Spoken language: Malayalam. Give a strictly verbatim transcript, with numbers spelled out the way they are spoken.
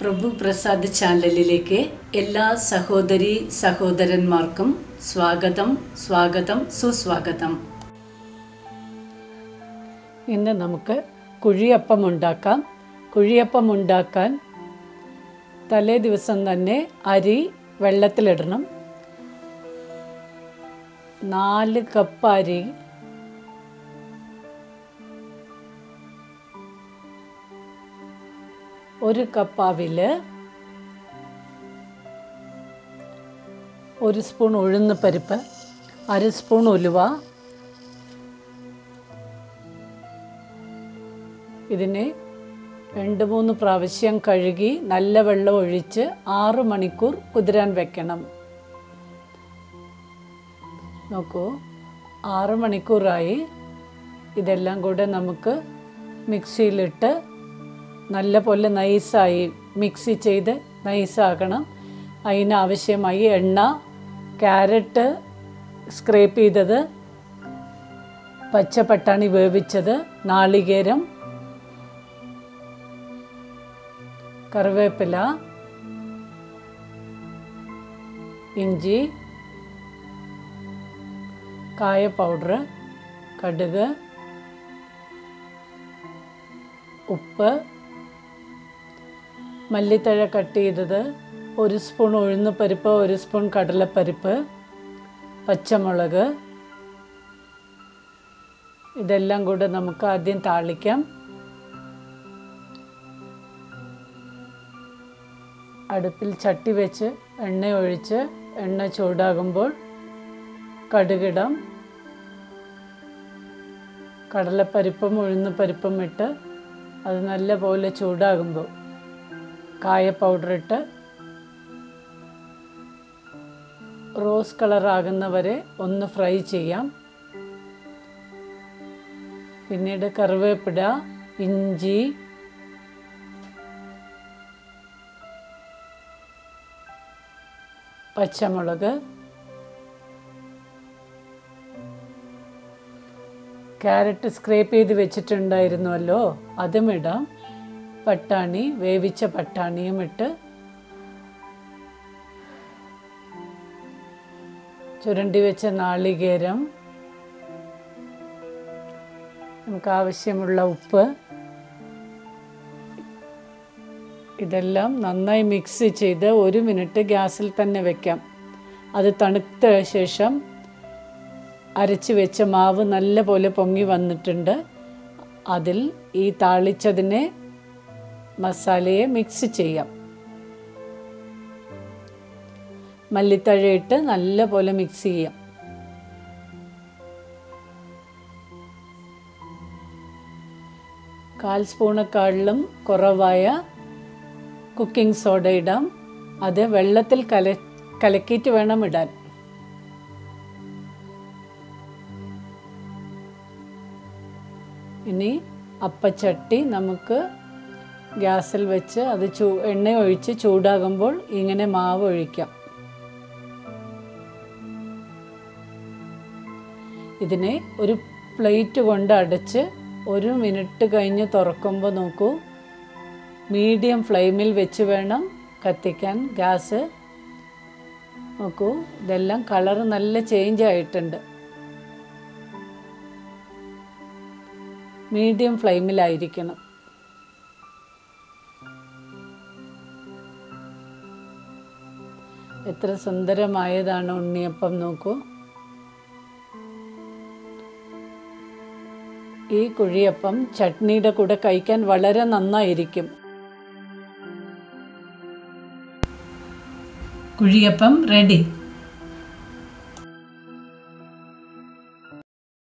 प्रभु प्रसाद ചാനലിലേക്ക് എല്ലാ സഹോദരി സഹോദരന്മാർക്കും സ്വാഗതം സ്വാഗതം സുസ്വാഗതം ഇന്ന് നമുക്ക് കുഴിയപ്പം ഉണ്ടാക്കാം കുഴിയപ്പം ഉണ്ടാക്കാൻ തലേ ദിവസം തന്നെ അരി വെള്ളത്തിൽ ഇടണം നാല് കപ്പ് അരി ഒരു കപ്പ് അവിൽ ഒരു സ്പൂൺ ഉഴുന്ന് പരിപ്പ് അര സ്പൂൺ ഉലുവ ഇതിനെ രണ്ട് മൂന്ന് പ്രാവശ്യം കഴുകി നല്ല വെള്ളം ഒഴിച്ച് ആറ് മണിക്കൂർ കുതിരാൻ വെക്കണം നോക്കൂ ആറ് മണിക്കൂറായി ഇതെല്ലാം കൂടെ നമുക്ക് മിക്സിയിലിട്ട് നല്ലപോലെ നൈസായി മിക്സ് ചെയ്ത് നൈസാക്കണം അതിനാവശ്യമായി എണ്ണ ക്യാരറ്റ് സ്ക്രേപ്പ് ചെയ്തത് പച്ചപ്പട്ടാണി വേവിച്ചത് നാളികേരം കറിവേപ്പില ഇഞ്ചി കായ പൗഡർ കടുക് ഉപ്പ് മല്ലിത്തഴ കട്ട് ചെയ്തത് ഒരു സ്പൂൺ ഉഴുന്ന് പരിപ്പ് ഒരു സ്പൂൺ കടലപ്പരിപ്പ് പച്ചമുളക് ഇതെല്ലാം കൂടെ നമുക്ക് ആദ്യം താളിക്കാം അടുപ്പിൽ ചട്ടി വെച്ച് എണ്ണ ഒഴിച്ച് എണ്ണ ചൂടാകുമ്പോൾ കടുകിടാം കടലപ്പരിപ്പും ഉഴുന്ന് പരിപ്പും ഇട്ട് അത് നല്ലപോലെ ചൂടാകുമ്പോൾ കായ പൗഡർ ഇട്ട് റോസ് കളറാകുന്നവരെ ഒന്ന് ഫ്രൈ ചെയ്യാം പിന്നീട് കറിവേപ്പില ഇഞ്ചി പച്ചമുളക് ക്യാരറ്റ് സ്ക്രേപ്പ് ചെയ്ത് വെച്ചിട്ടുണ്ടായിരുന്നല്ലോ അതും ഇടാം പട്ടാണി വേവിച്ച പട്ടാണിയും ഇട്ട് ചുരണ്ടി വെച്ച നാളികേരം നമുക്ക് ആവശ്യമുള്ള ഉപ്പ് ഇതെല്ലാം നന്നായി മിക്സ് ചെയ്ത് ഒരു മിനിറ്റ് ഗ്യാസിൽ തന്നെ വെക്കാം അത് തണുത്ത ശേഷം അരച്ച് വെച്ച മാവ് നല്ലപോലെ പൊങ്ങി വന്നിട്ടുണ്ട് അതിൽ ഈ താളിച്ചതിനെ മസാലയെ മിക്സ് ചെയ്യാം മല്ലിത്തഴയിട്ട് നല്ലപോലെ മിക്സ് ചെയ്യാം കാൽ സ്പൂണേക്കാളും കുറവായ കുക്കിംഗ് സോഡ ഇടാം അത് വെള്ളത്തിൽ കല കലക്കിയിട്ട് വേണം ഇടാൻ ഇനി അപ്പച്ചട്ടി നമുക്ക് ഗ്യാസിൽ വെച്ച് അത് ചൂ എണ്ണ ഒഴിച്ച് ചൂടാകുമ്പോൾ ഇങ്ങനെ മാവ് ഒഴിക്കാം ഇതിനെ ഒരു പ്ലേറ്റ് കൊണ്ട് അടച്ച് ഒരു മിനിറ്റ് കഴിഞ്ഞ് തുറക്കുമ്പോൾ നോക്കൂ മീഡിയം ഫ്ലെയിമിൽ വെച്ച് വേണം കത്തിക്കാൻ ഗ്യാസ് നോക്കൂ ഇതെല്ലാം കളർ നല്ല ചേഞ്ച് ആയിട്ടുണ്ട് മീഡിയം ഫ്ലെയിമിലായിരിക്കണം എത്ര സുന്ദരമായതാണ് ഉണ്ണിയപ്പം നോക്കൂ ഈ കുഴിയപ്പം ചട്നിയുടെ കൂടെ കഴിക്കാൻ വളരെ നന്നായിരിക്കും കുഴിയപ്പം റെഡി